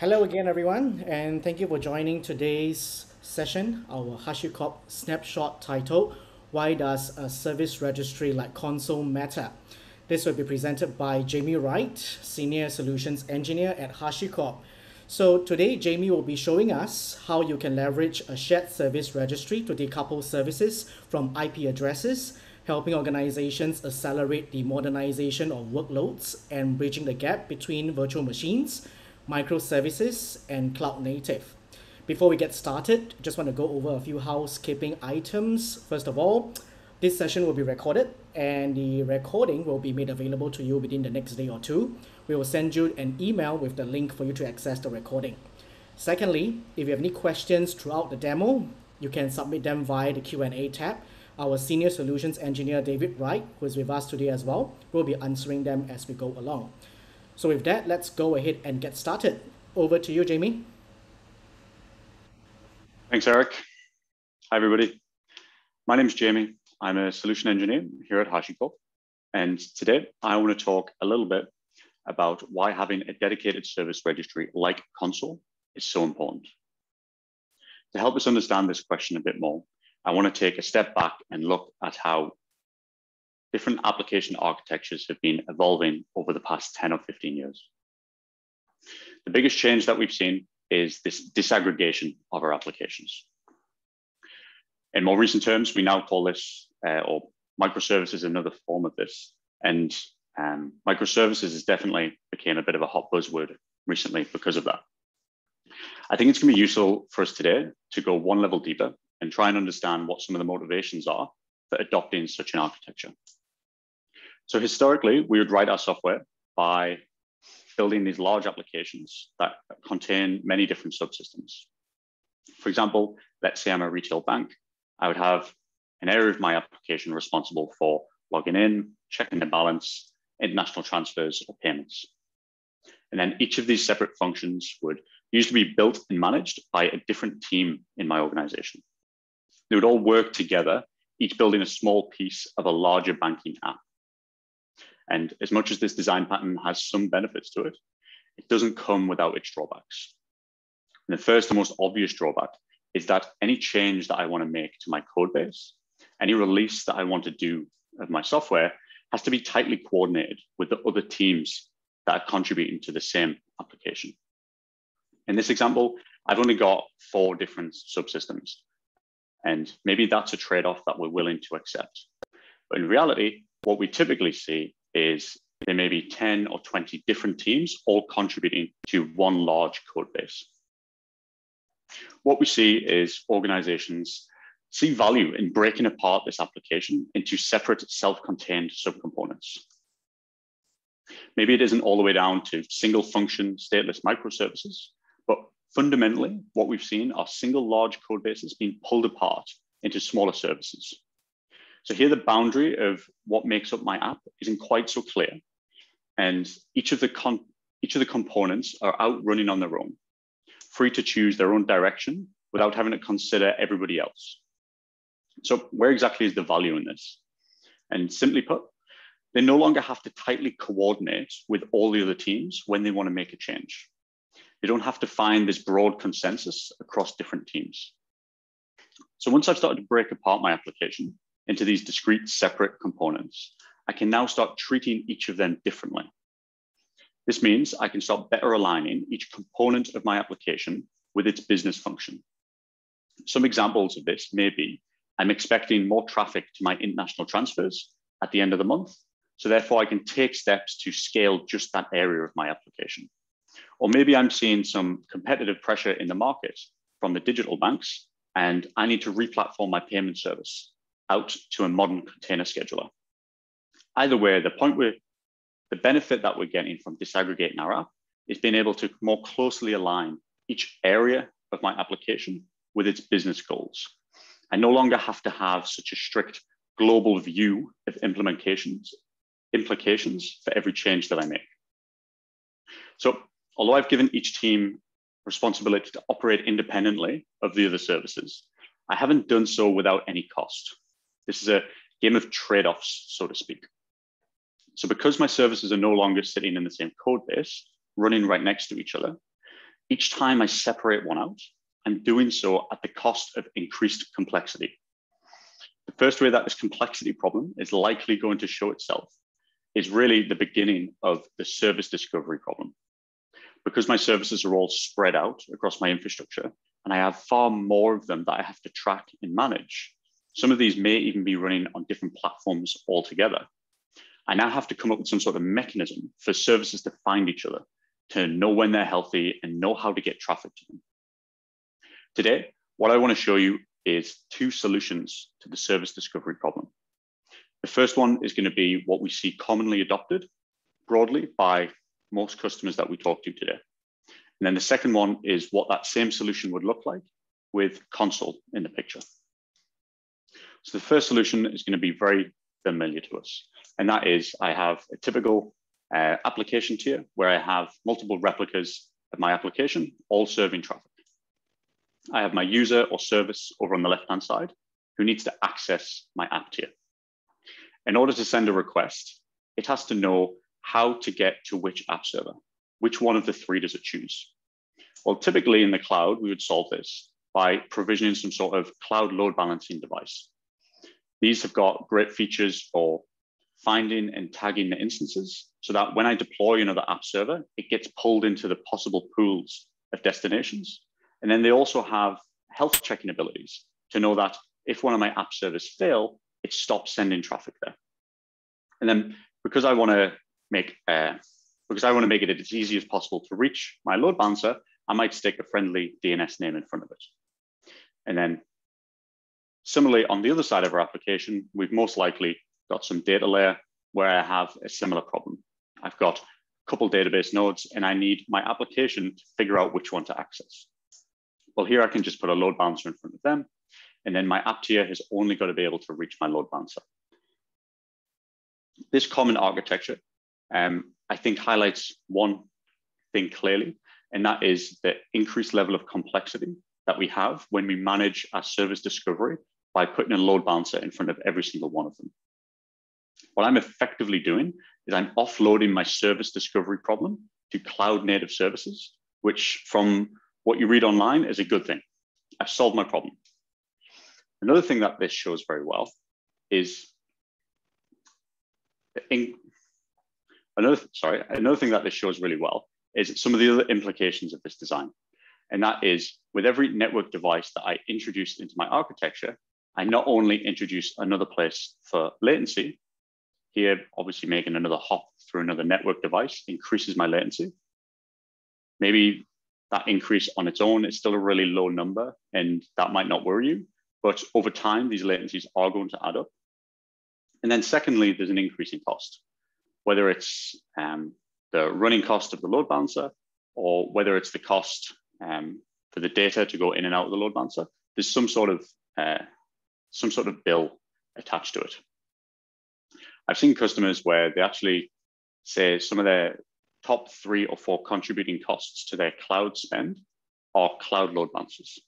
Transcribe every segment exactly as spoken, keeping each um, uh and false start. Hello again, everyone, and thank you for joining today's session, our HashiCorp snapshot titled, Why Does a Service Registry Like Consul Matter? This will be presented by Jamie Wright, Senior Solutions Engineer at HashiCorp. So today, Jamie will be showing us how you can leverage a shared service registry to decouple services from I P addresses, helping organizations accelerate the modernization of workloads and bridging the gap between virtual machines, microservices, and cloud native. Before we get started, just want to go over a few housekeeping items. First of all, this session will be recorded and the recording will be made available to you within the next day or two. We will send you an email with the link for you to access the recording. Secondly, if you have any questions throughout the demo, you can submit them via the Q and A tab. Our Senior Solutions Engineer, David Wright, who is with us today as well, will be answering them as we go along. So with that, let's go ahead and get started. Over to you, Jamie. Thanks, Eric. Hi, everybody. My name is Jamie. I'm a solution engineer here at HashiCorp. And today, I want to talk a little bit about why having a dedicated service registry like Consul is so important. To help us understand this question a bit more, I want to take a step back and look at how different application architectures have been evolving over the past ten or fifteen years. The biggest change that we've seen is this disaggregation of our applications. In more recent terms, we now call this, uh, or microservices is another form of this. And um, microservices has definitely became a bit of a hot buzzword recently because of that. I think it's gonna be useful for us today to go one level deeper and try and understand what some of the motivations are for adopting such an architecture. So historically, we would write our software by building these large applications that contain many different subsystems. For example, let's say I'm a retail bank. I would have an area of my application responsible for logging in, checking the balance, international transfers or payments. And then each of these separate functions would usually be built and managed by a different team in my organization. They would all work together, each building a small piece of a larger banking app. And as much as this design pattern has some benefits to it, it doesn't come without its drawbacks. And the first and most obvious drawback is that any change that I want to make to my code base, any release that I want to do of my software has to be tightly coordinated with the other teams that are contributing to the same application. In this example, I've only got four different subsystems. And maybe that's a trade-off that we're willing to accept. But in reality, what we typically see is there may be ten or twenty different teams all contributing to one large code base. What we see is organizations see value in breaking apart this application into separate self-contained subcomponents. Maybe it isn't all the way down to single function stateless microservices, but fundamentally, what we've seen are single large code bases being pulled apart into smaller services. So here the boundary of what makes up my app isn't quite so clear. And each of the con each of the components are out running on their own, free to choose their own direction without having to consider everybody else. So where exactly is the value in this? And simply put, they no longer have to tightly coordinate with all the other teams when they want to make a change. They don't have to find this broad consensus across different teams. So once I've started to break apart my application into these discrete separate components, I can now start treating each of them differently. This means I can start better aligning each component of my application with its business function. Some examples of this may be, I'm expecting more traffic to my international transfers at the end of the month. So therefore I can take steps to scale just that area of my application. Or maybe I'm seeing some competitive pressure in the market from the digital banks, and I need to replatform my payment service out to a modern container scheduler. Either way, the point where the benefit that we're getting from disaggregating our app is being able to more closely align each area of my application with its business goals. I no longer have to have such a strict global view of implementations, implications for every change that I make. So, although I've given each team responsibility to operate independently of the other services, I haven't done so without any cost. This is a game of trade-offs, so to speak. So because my services are no longer sitting in the same code base, running right next to each other, Each time I separate one out, I'm doing so at the cost of increased complexity. The first way that this complexity problem is likely going to show itself is really the beginning of the service discovery problem. Because my services are all spread out across my infrastructure, and I have far more of them that I have to track and manage, some of these may even be running on different platforms altogether. I now have to come up with some sort of mechanism for services to find each other, to know when they're healthy and know how to get traffic to them. Today, what I want to show you is two solutions to the service discovery problem. The first one is going to be what we see commonly adopted broadly by most customers that we talk to today. And then the second one is what that same solution would look like with Consul in the picture. So the first solution is going to be very familiar to us. And that is I have a typical uh, application tier where I have multiple replicas of my application, all serving traffic. I have my user or service over on the left-hand side who needs to access my app tier. In order to send a request, it has to know how to get to which app server. Which one of the three does it choose? Well, typically in the cloud, we would solve this by provisioning some sort of cloud load balancing device. These have got great features for finding and tagging the instances so that when I deploy another app server, it gets pulled into the possible pools of destinations. And then they also have health checking abilities to know that if one of my app servers fail, it stops sending traffic there. And then because I want to make uh, because I want to make it as easy as possible to reach my load balancer, I might stick a friendly D N S name in front of it. And then similarly, on the other side of our application, we've most likely got some data layer where I have a similar problem. I've got a couple database nodes and I need my application to figure out which one to access. Well, here I can just put a load balancer in front of them. And then my app tier has only got to be able to reach my load balancer. This common architecture, um, I think, highlights one thing clearly, and that is the increased level of complexity that we have when we manage our service discovery by putting a load balancer in front of every single one of them. What I'm effectively doing is I'm offloading my service discovery problem to cloud native services, which from what you read online is a good thing. I've solved my problem. Another thing that this shows very well is in, another sorry another thing that this shows really well is some of the other implications of this design, and that is with every network device that I introduce into my architecture, I not only introduce another place for latency. Here, obviously, making another hop through another network device increases my latency. Maybe that increase on its own is still a really low number, and that might not worry you. But over time, these latencies are going to add up. And then secondly, there's an increase in cost, whether it's um, the running cost of the load balancer or whether it's the cost um, for the data to go in and out of the load balancer. There's some sort of, uh, some sort of bill attached to it. I've seen customers where they actually say some of their top three or four contributing costs to their cloud spend are cloud load balancers.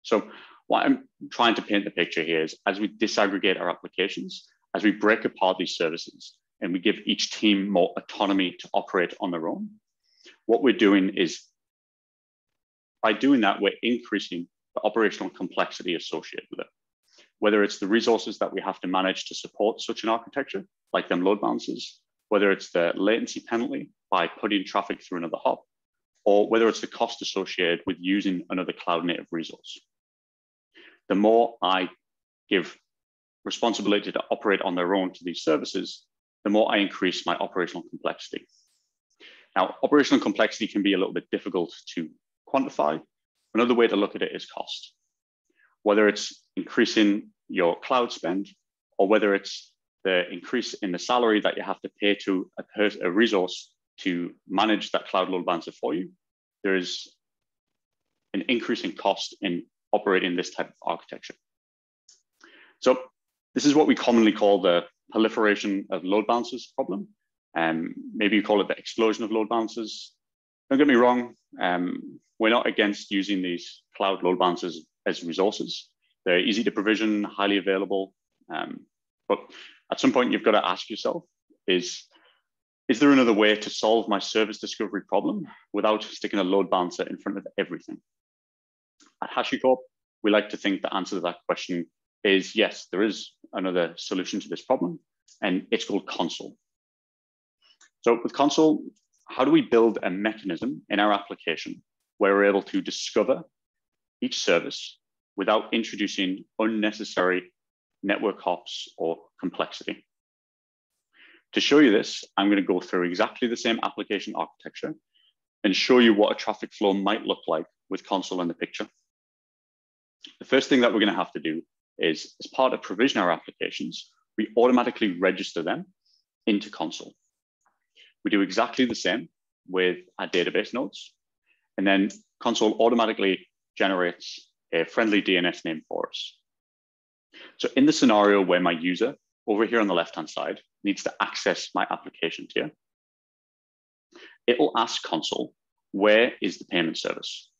So what I'm trying to paint the picture here is as we disaggregate our applications, as we break apart these services and we give each team more autonomy to operate on their own, what we're doing is by doing that, we're increasing the operational complexity associated with it. Whether it's the resources that we have to manage to support such an architecture, like them load balancers, whether it's the latency penalty by putting traffic through another hop, or whether it's the cost associated with using another cloud native resource. The more I give responsibility to operate on their own to these services, the more I increase my operational complexity. Now, operational complexity can be a little bit difficult to quantify. Another way to look at it is cost. Whether it's increasing your cloud spend, or whether it's the increase in the salary that you have to pay to a, a resource to manage that cloud load balancer for you, there is an increase in cost in operating this type of architecture. So this is what we commonly call the proliferation of load balancers problem. Um, maybe you call it the explosion of load balancers. Don't get me wrong, um, we're not against using these cloud load balancers as resources. They're easy to provision, highly available. Um, but at some point, you've got to ask yourself, is Is there another way to solve my service discovery problem without sticking a load balancer in front of everything? At HashiCorp, we like to think the answer to that question is yes, there is another solution to this problem, and it's called Consul. So with Consul, how do we build a mechanism in our application where we're able to discover each service without introducing unnecessary network hops or complexity? To show you this, I'm going to go through exactly the same application architecture and show you what a traffic flow might look like with Consul in the picture. The first thing that we're going to have to do is, as part of provisioning our applications, we automatically register them into Consul. We do exactly the same with our database nodes, and then Consul automatically generates a friendly D N S name for us. So in the scenario where my user over here on the left-hand side needs to access my application tier, it will ask Consul, where is the payment service?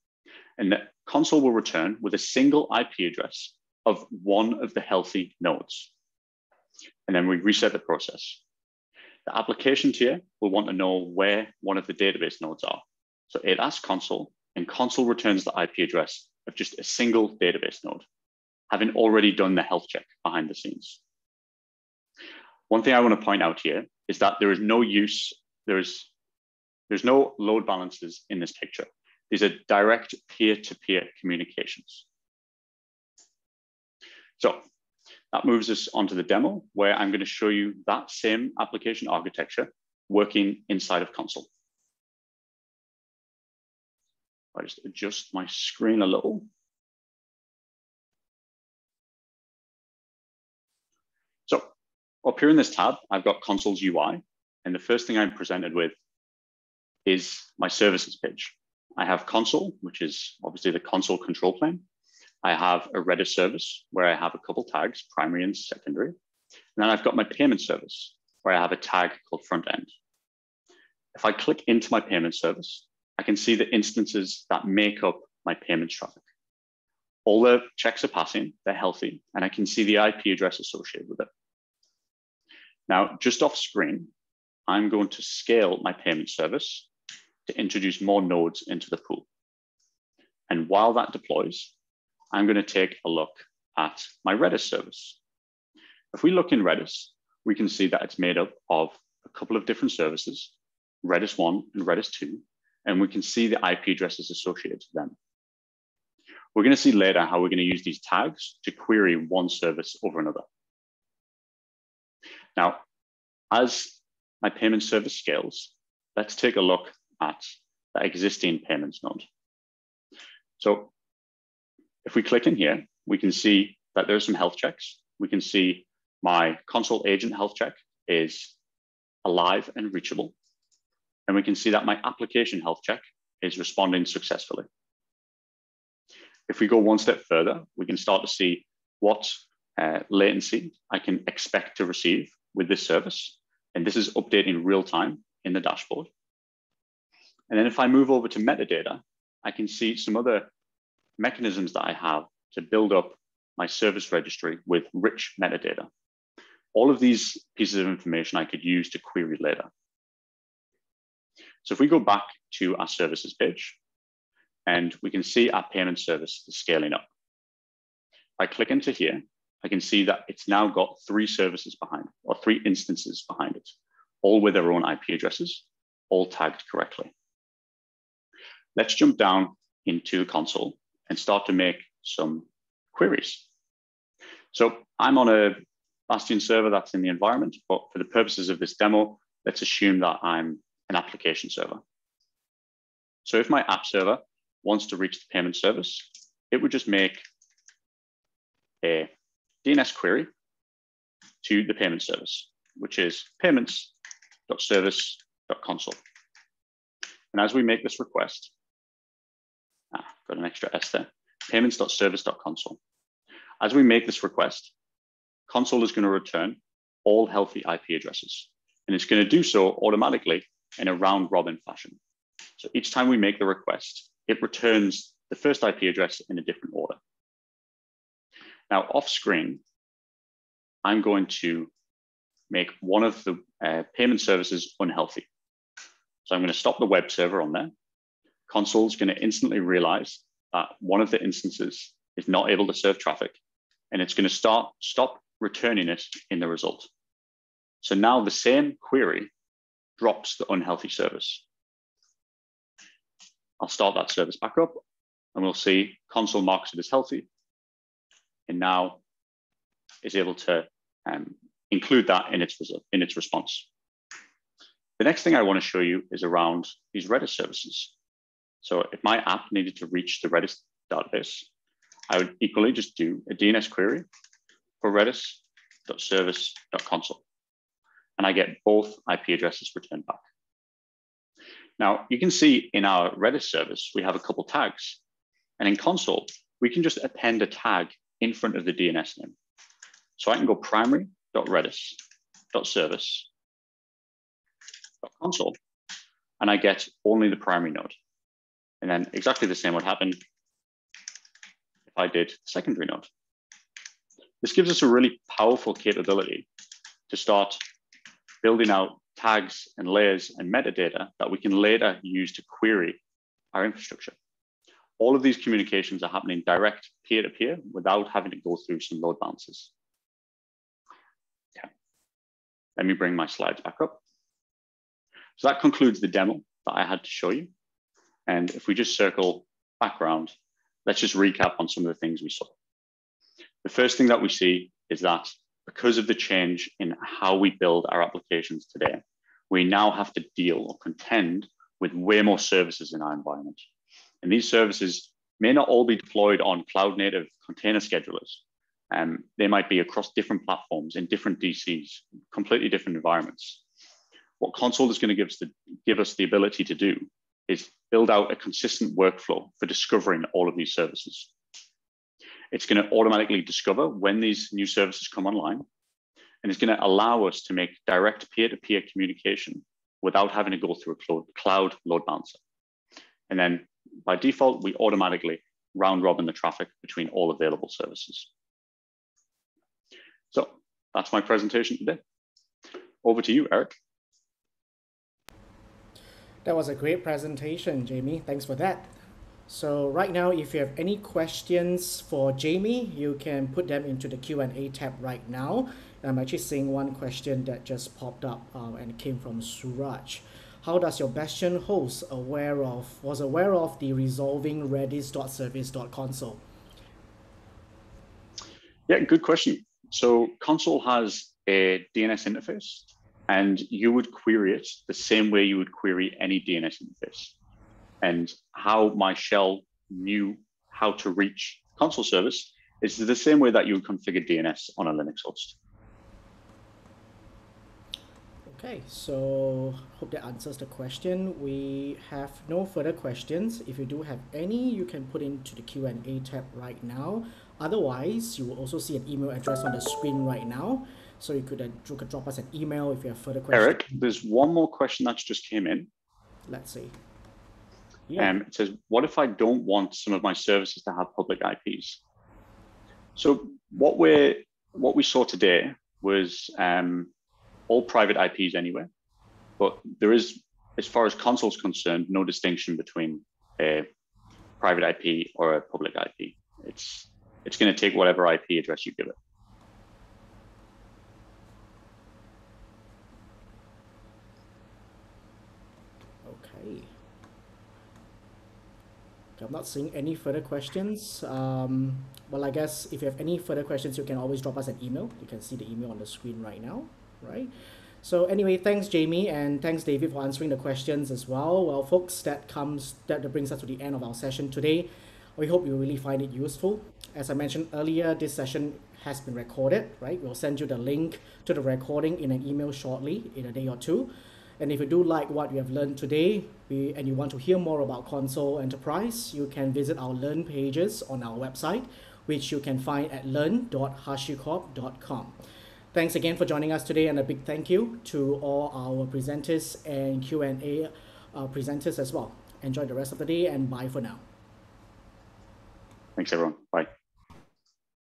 And the Consul will return with a single I P address of one of the healthy nodes. And then we reset the process. The application tier will want to know where one of the database nodes are. So it asks Consul, and Consul returns the I P address of just a single database node, having already done the health check behind the scenes. One thing I want to point out here is that there is no use, there's, there's no load balancers in this picture. These are direct peer-to-peer communications. So that moves us onto the demo where I'm going to show you that same application architecture working inside of Consul. I'll just adjust my screen a little. So up here in this tab, I've got Consul's U I. And the first thing I'm presented with is my services page. I have Consul, which is obviously the Consul control plane. I have a Redis service where I have a couple tags, primary and secondary. And then I've got my payment service where I have a tag called front end. If I click into my payment service, I can see the instances that make up my payments traffic. All the checks are passing, they're healthy, and I can see the I P address associated with it. Now, just off screen, I'm going to scale my payment service to introduce more nodes into the pool. And while that deploys, I'm going to take a look at my Redis service. If we look in Redis, we can see that it's made up of a couple of different services, Redis one and Redis two, and we can see the I P addresses associated to them. We're going to see later how we're going to use these tags to query one service over another. Now, as my payment service scales, let's take a look at the existing payments node. So if we click in here, we can see that there's some health checks. We can see my Consul agent health check is alive and reachable. And we can see that my application health check is responding successfully. If we go one step further, we can start to see what uh, latency I can expect to receive with this service. And this is updating real time in the dashboard. And then if I move over to metadata, I can see some other mechanisms that I have to build up my service registry with rich metadata. All of these pieces of information I could use to query later. So if we go back to our services page, and we can see our payment service is scaling up. If I click into here, I can see that it's now got three services behind, or three instances behind it, all with their own I P addresses, all tagged correctly. Let's jump down into Consul and start to make some queries. So I'm on a Bastion server that's in the environment, but for the purposes of this demo, let's assume that I'm an application server. So if my app server wants to reach the payment service, it would just make a D N S query to the payment service, which is payments dot service dot consul. And as we make this request, ah, got an extra S there, payments dot service dot consul. As we make this request, Consul is going to return all healthy I P addresses, and it's going to do so automatically in a round robin fashion. So each time we make the request, it returns the first I P address in a different order. Now off screen, I'm going to make one of the uh, payment services unhealthy. So I'm going to stop the web server on there. Consul is going to instantly realize that one of the instances is not able to serve traffic, and it's going to start stop returning it in the result. So now the same query drops the unhealthy service. I'll start that service back up, and we'll see Consul marks it as healthy, and now is able to um, include that in its in its response. The next thing I want to show you is around these Redis services. So if my app needed to reach the Redis database, I would equally just do a D N S query for redis dot service dot consul, and I get both I P addresses returned back. Now, you can see in our Redis service, we have a couple tags. And in Consul, we can just append a tag in front of the D N S name. So I can go primary dot redis dot service dot consul, and I get only the primary node. And then exactly the same would happen if I did secondary node. This gives us a really powerful capability to start building out tags and layers and metadata that we can later use to query our infrastructure. All of these communications are happening direct peer-to-peer without having to go through some load balancers. Okay. Let me bring my slides back up. So that concludes the demo that I had to show you. And if we just circle background, let's just recap on some of the things we saw. The first thing that we see is that because of the change in how we build our applications today, we now have to deal or contend with way more services in our environment. And these services may not all be deployed on cloud native container schedulers. Um, they might be across different platforms in different D Cs, completely different environments. What Consul is going to give us the, give us the ability to do is build out a consistent workflow for discovering all of these services. It's going to automatically discover when these new services come online, and it's going to allow us to make direct peer-to-peer communication without having to go through a cloud load balancer. And then by default, we automatically round robin the traffic between all available services. So that's my presentation today. Over to you, Eric. That was a great presentation, Jamie. Thanks for that. So right now, if you have any questions for Jamie, you can put them into the Q and A tab right now. I'm actually seeing one question that just popped up um, and came from Suraj. How does your bastion host aware of, was aware of the resolving redis dot service dot consul? Yeah, good question. So Consul has a D N S interface, and you would query it the same way you would query any D N S interface. And how my shell knew how to reach Consul service is the same way that you would configure D N S on a Linux host. Okay, so hope that answers the question. We have no further questions. If you do have any, you can put into the Q and A tab right now. Otherwise, you will also see an email address on the screen right now. So you could, uh, you could drop us an email if you have further questions. Eric, there's one more question that just came in. Let's see. Yeah. Um, it says, what if I don't want some of my services to have public I Ps? So what, we're, what we saw today was um, all private I Ps anyway, but there is, as far as Consul's concerned, no distinction between a private I P or a public I P. It's, it's going to take whatever I P address you give it. Okay. I'm not seeing any further questions. Um, well, I guess if you have any further questions, you can always drop us an email. You can see the email on the screen right now. Right. So anyway, thanks Jamie and thanks David for answering the questions as well. Well, folks, that comes that brings us to the end of our session today. We hope you really find it useful. As I mentioned earlier, this session has been recorded, right? We'll send you the link to the recording in an email shortly in a day or two. And if you do like what you have learned today we, and you want to hear more about Consul Enterprise, you can visit our Learn pages on our website, which you can find at learn dot hashicorp dot com. Thanks again for joining us today, and a big thank you to all our presenters and Q and A uh, presenters as well. Enjoy the rest of the day, and bye for now. Thanks, everyone. Bye.